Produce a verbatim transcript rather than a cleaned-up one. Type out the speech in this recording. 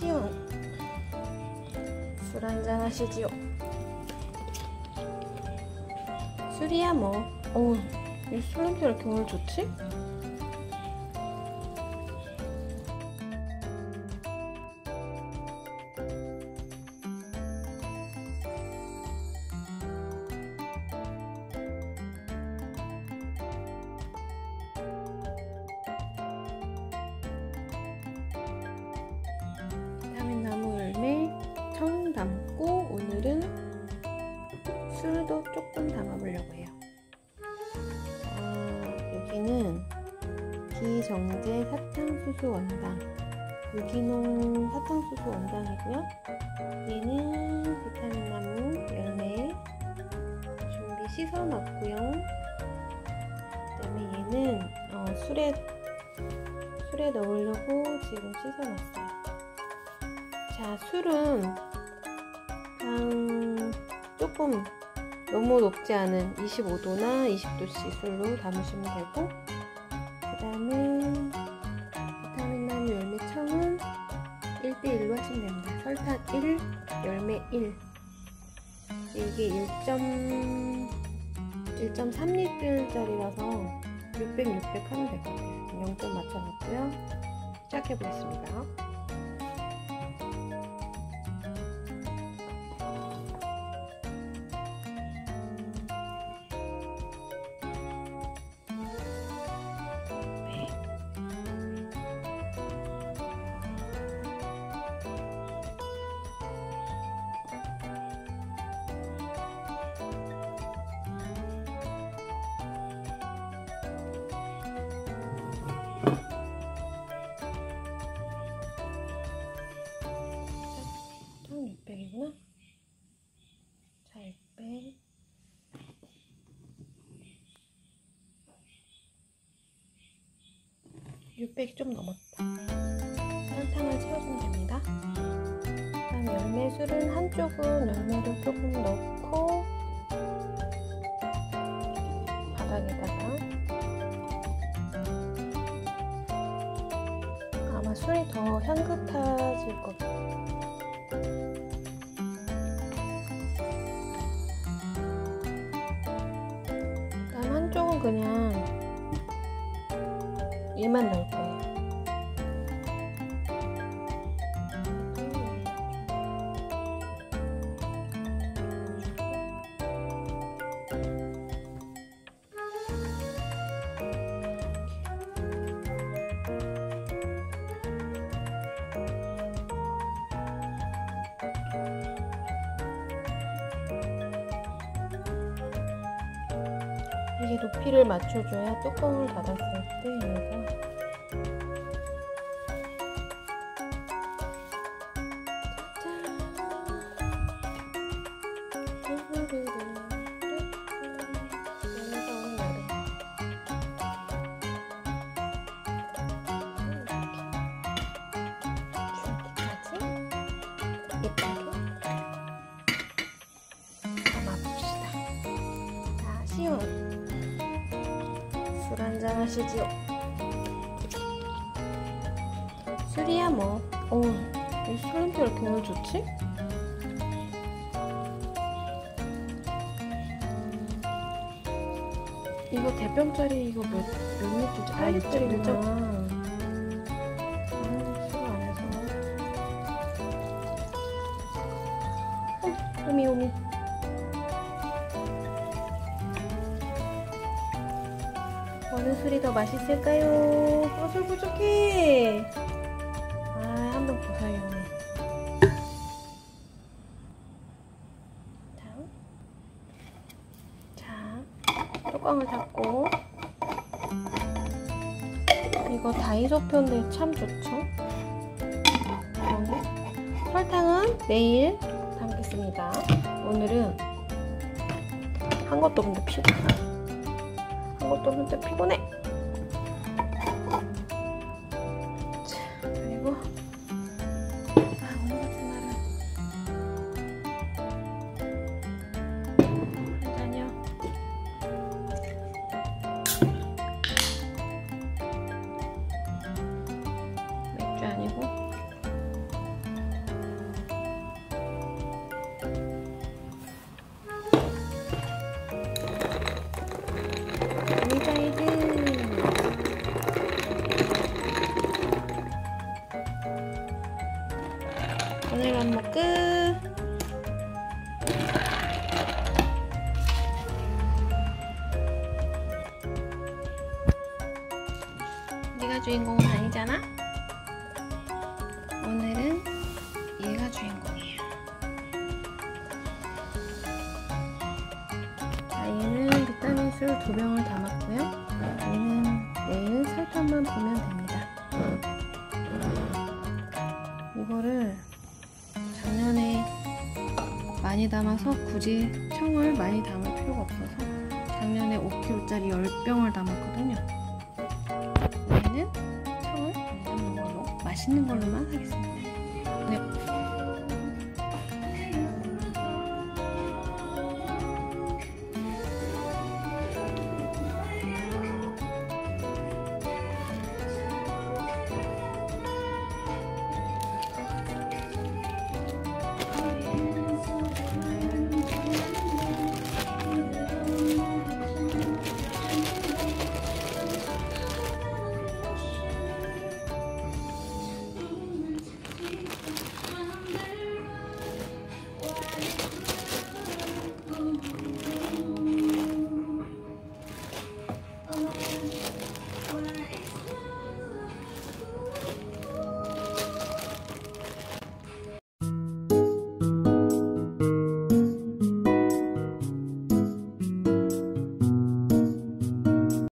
하시오. 술 한잔 하시지요. 술이야 뭐. 어우, 이 술 냄새가 이렇게 오늘 좋지? 비타민나무 열매 천 담고 오늘은 술도 조금 담아보려고 해요. 어, 여기는 비정제 사탕수수 원당, 유기농 사탕수수 원당이고요. 얘는 비타민나무 열매 좀비 씻어놨고요. 그 다음에 얘는 어, 술에, 술에 넣으려고 지금 씻어놨어요. 자, 술은 한 조금 너무 높지 않은 이십오 도나 이십 도씨 술로 담으시면 되고, 그 다음에 비타민나무 열매 청은 일 대 일로 하시면 됩니다. 설탕 일, 열매 일. 이게 일 점 삼 리터짜리라서 육백, 육백 하면 될 것 같아요. 영 점 맞춰놓고요. 시작해 보겠습니다. 육백이 좀 넘었다. 설탕을 채워주면 됩니다. 그다음 열매술은 한쪽은 열매를 조금 넣고 바닥에다가, 아마 술이 더 향긋해질 거예요. 그다음 한쪽은 그냥 얘만 넣을 거예요. 이게 높이를 맞춰줘야 뚜껑을 닫았을 때 얘가 술 한잔 하시지요. 술이야 뭐. 어우, 이 술 냄새가 이렇게 오늘 좋지? 이거 대병짜리 이거 몇, 몇 리터지? 아, 일 점 일 리터. 술 안에서. 어, 오미 오미. 어느 술이 더 맛있을까요? 어, 술 부족해! 아, 한번 보세요. 다음. 자, 뚜껑을 닫고. 이거 다이소표인데 참 좋죠? 그러면 설탕은 내일 담겠습니다. 오늘은 한 것도 없는데 피곤해. 것도 진짜 피곤해. 자, 그리고 아, 오늘 같은 날은 한 잔이요. 맥주 아니고 얘가 주인공은 아니잖아? 오늘은 얘가 주인공이야. 자, 얘는 비타민술 두 병을 담았고요. 얘는 내일 살짝만 보면 됩니다. 이거를 작년에 많이 담아서 굳이 청을 많이 담을 필요가 없어서 작년에 오 킬로그램짜리 열 병을 담았거든요. 얘는 청을 안 담는 걸로, 맛있는 걸로만 하겠습니다.